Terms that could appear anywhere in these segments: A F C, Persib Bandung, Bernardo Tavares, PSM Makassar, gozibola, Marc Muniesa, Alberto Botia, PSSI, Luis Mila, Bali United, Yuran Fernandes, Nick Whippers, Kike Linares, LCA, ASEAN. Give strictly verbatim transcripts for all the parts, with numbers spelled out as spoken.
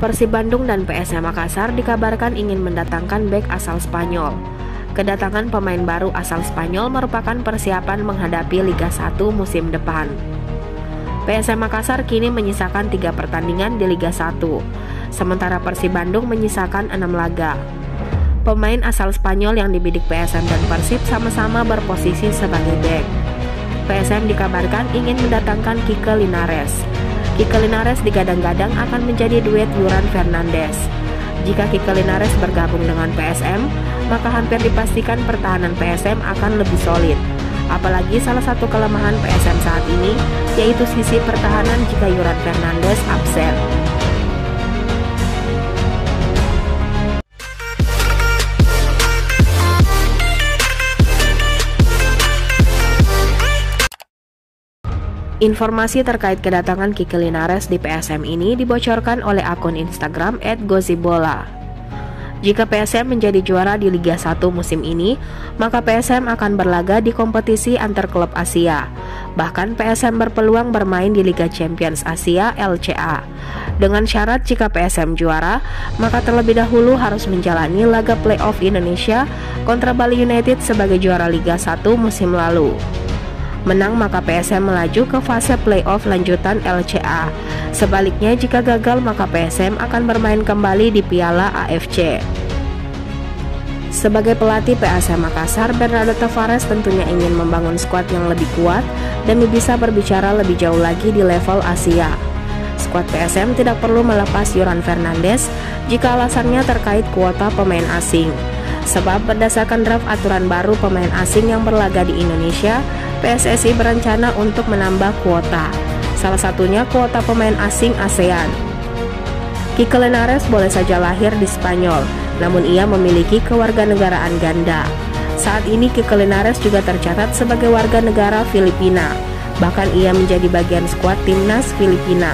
Persib Bandung dan P S M Makassar dikabarkan ingin mendatangkan bek asal Spanyol. Kedatangan pemain baru asal Spanyol merupakan persiapan menghadapi Liga satu musim depan. P S M Makassar kini menyisakan tiga pertandingan di Liga satu, sementara Persib Bandung menyisakan enam laga. Pemain asal Spanyol yang dibidik P S M dan Persib sama-sama berposisi sebagai bek. P S M dikabarkan ingin mendatangkan Kike Linares. Kike Linares digadang-gadang akan menjadi duet Yuran Fernandes. Jika Kike Linares bergabung dengan P S M, maka hampir dipastikan pertahanan P S M akan lebih solid. Apalagi salah satu kelemahan P S M saat ini, yaitu sisi pertahanan jika Yuran Fernandes absen. Informasi terkait kedatangan Kike Linares di P S M ini dibocorkan oleh akun Instagram et gozibola. Jika P S M menjadi juara di Liga satu musim ini, maka P S M akan berlaga di kompetisi antar klub Asia. Bahkan P S M berpeluang bermain di Liga Champions Asia L C A. Dengan syarat jika P S M juara, maka terlebih dahulu harus menjalani laga playoff Indonesia kontra Bali United sebagai juara Liga satu musim lalu. Menang maka P S M melaju ke fase playoff lanjutan L C A. Sebaliknya jika gagal maka P S M akan bermain kembali di Piala A F C. Sebagai pelatih P S M Makassar, Bernardo Tavares tentunya ingin membangun skuad yang lebih kuat dan bisa berbicara lebih jauh lagi di level Asia. Skuad P S M tidak perlu melepas Yuran Fernandes jika alasannya terkait kuota pemain asing. Sebab berdasarkan draft aturan baru pemain asing yang berlaga di Indonesia, P S S I berencana untuk menambah kuota, salah satunya kuota pemain asing ASEAN. Kike Linares boleh saja lahir di Spanyol, namun ia memiliki kewarganegaraan ganda. Saat ini Kike Linares juga tercatat sebagai warga negara Filipina, bahkan ia menjadi bagian skuad timnas Filipina.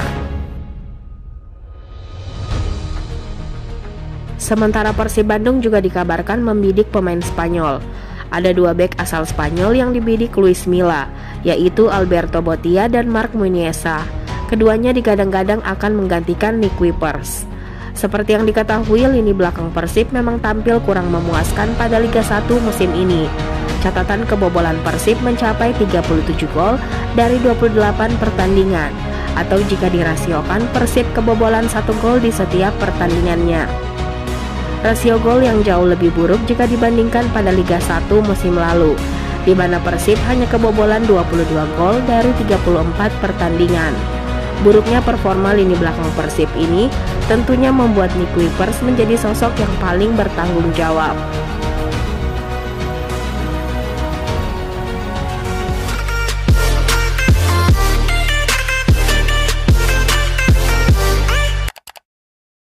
Sementara Persib Bandung juga dikabarkan membidik pemain Spanyol. Ada dua bek asal Spanyol yang dibidik Luis Mila, yaitu Alberto Botia dan Marc Muniesa. Keduanya digadang-gadang akan menggantikan Nick Whippers. Seperti yang diketahui, lini belakang Persib memang tampil kurang memuaskan pada Liga satu musim ini. Catatan kebobolan Persib mencapai tiga puluh tujuh gol dari dua puluh delapan pertandingan, atau jika dirasiokan Persib kebobolan satu gol di setiap pertandingannya. Rasio gol yang jauh lebih buruk jika dibandingkan pada Liga satu musim lalu, di mana Persib hanya kebobolan dua puluh dua gol dari tiga puluh empat pertandingan. Buruknya performa lini belakang Persib ini tentunya membuat Nick Whippers menjadi sosok yang paling bertanggung jawab.